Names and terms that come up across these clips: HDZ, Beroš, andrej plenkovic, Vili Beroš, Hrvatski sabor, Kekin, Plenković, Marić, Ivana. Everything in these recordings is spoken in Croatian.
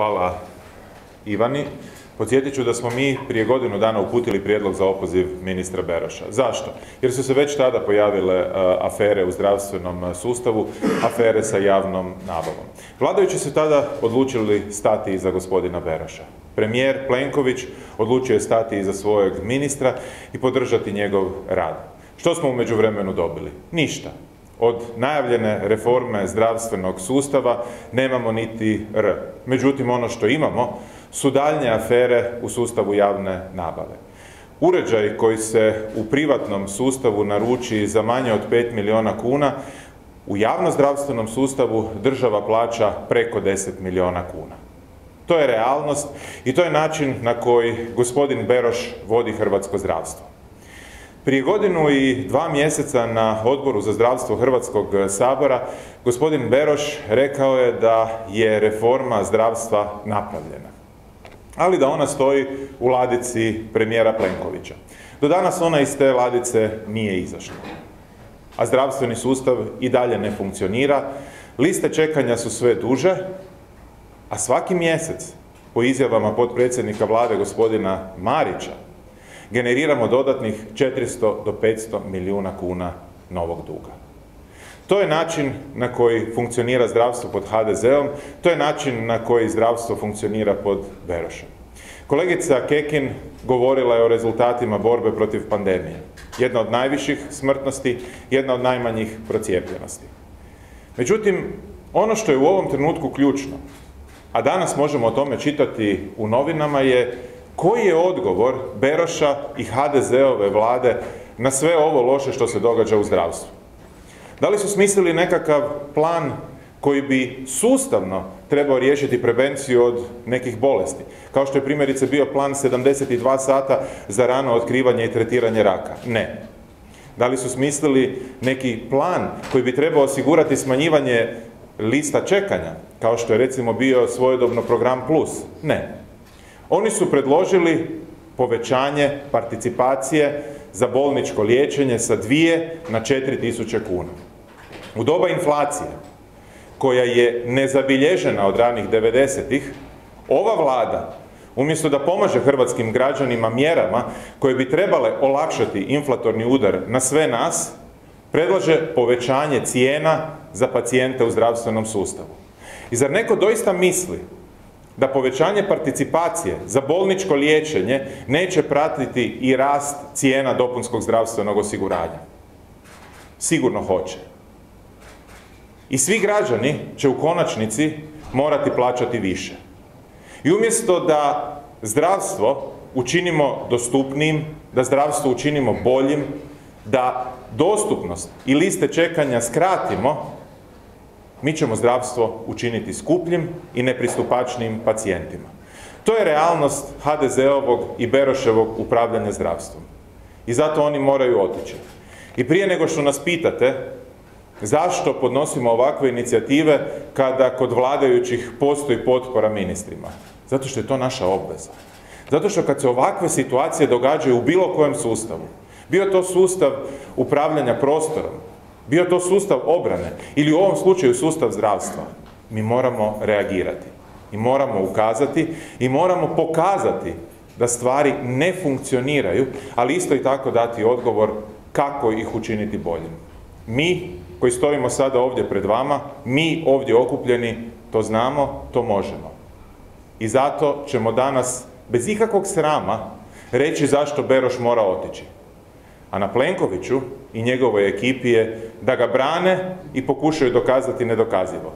Hvala Ivani. Podsjetit ću da smo mi prije godinu dana uputili prijedlog za opoziv ministra Beroša. Zašto? Jer su se već tada pojavile afere u zdravstvenom sustavu, afere sa javnom nabavom. Vladajući su tada odlučili stati iza gospodina Beroša. Premijer Plenković odlučio je stati iza svojeg ministra i podržati njegov rad. Što smo u međuvremenu dobili? Ništa. Od najavljene reforme zdravstvenog sustava nemamo niti R. Međutim, ono što imamo su daljnje afere u sustavu javne nabave. Uređaj koji se u privatnom sustavu naruči za manje od 5 miliona kuna, u javnozdravstvenom sustavu država plaća preko 10 miliona kuna. To je realnost i to je način na koji gospodin Beroš vodi hrvatsko zdravstvo. Prije godinu i 2 mjeseca na Odboru za zdravstvo Hrvatskog sabora gospodin Beroš rekao je da je reforma zdravstva napravljena, ali da ona stoji u ladici premijera Plenkovića. Do danas ona iz te ladice nije izašla, a zdravstveni sustav i dalje ne funkcionira, liste čekanja su sve duže, a svaki mjesec, po izjavama potpredsjednika vlade gospodina Marića, generiramo dodatnih 400 do 500 milijuna kuna novog duga. To je način na koji funkcionira zdravstvo pod HDZ-om, to je način na koji zdravstvo funkcionira pod Berošem. Kolegica Kekin govorila je o rezultatima borbe protiv pandemije. Jedna od najviših smrtnosti, jedna od najmanjih procijepljenosti. Međutim, ono što je u ovom trenutku ključno, a danas možemo o tome čitati u novinama, je koji je odgovor Beroša i HDZ-ove vlade na sve ovo loše što se događa u zdravstvu? Da li su smislili nekakav plan koji bi sustavno trebao riješiti prevenciju od nekih bolesti, kao što je primjerice bio plan 72 sata za rano otkrivanje i tretiranje raka? Ne. Da li su smislili neki plan koji bi trebao osigurati smanjivanje lista čekanja, kao što je recimo bio svojedobno program Plus? Ne. Oni su predložili povećanje participacije za bolničko liječenje sa 2 na 4.000 kuna. U doba inflacije, koja je nezabilježena od ranih 90-ih, ova vlada, umjesto da pomaže hrvatskim građanima mjerama koje bi trebale olakšati inflatorni udar na sve nas, predlaže povećanje cijena za pacijente u zdravstvenom sustavu. I zar neko doista misli da povećanje participacije za bolničko liječenje neće pratiti i rast cijena dopunskog zdravstvenog osiguranja? Sigurno hoće. I svi građani će u konačnici morati plaćati više. I umjesto da zdravstvo učinimo dostupnijim, da zdravstvo učinimo boljim, da dostupnost i liste čekanja skratimo, mi ćemo zdravstvo učiniti skupljim i nepristupačnim pacijentima. To je realnost HDZ-ovog i Beroševog upravljanja zdravstvom. I zato oni moraju otići. I prije nego što nas pitate zašto podnosimo ovakve inicijative kada kod vladajućih postoji potpora ministrima, zato što je to naša obveza. Zato što kad se ovakve situacije događaju u bilo kojem sustavu, bio to sustav upravljanja prostorom, bio to sustav obrane ili u ovom slučaju sustav zdravstva, mi moramo reagirati i moramo ukazati i moramo pokazati da stvari ne funkcioniraju, ali isto i tako dati odgovor kako ih učiniti boljim. Mi koji stojimo sada ovdje pred vama, mi ovdje okupljeni, to znamo, to možemo. I zato ćemo danas bez ikakvog srama reći zašto Beroš mora otići. A na Plenkoviću i njegovoj ekipi je da ga brane i pokušaju dokazati nedokazivo.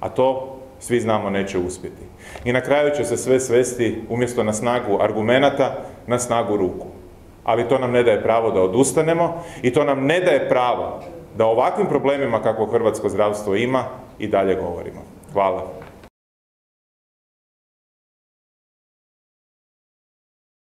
A to, svi znamo, neće uspjeti. I na kraju će se sve svesti umjesto na snagu argumenata, na snagu ruku. Ali to nam ne daje pravo da odustanemo i to nam ne daje pravo da o ovakvim problemima kako hrvatsko zdravstvo ima i dalje govorimo. Hvala.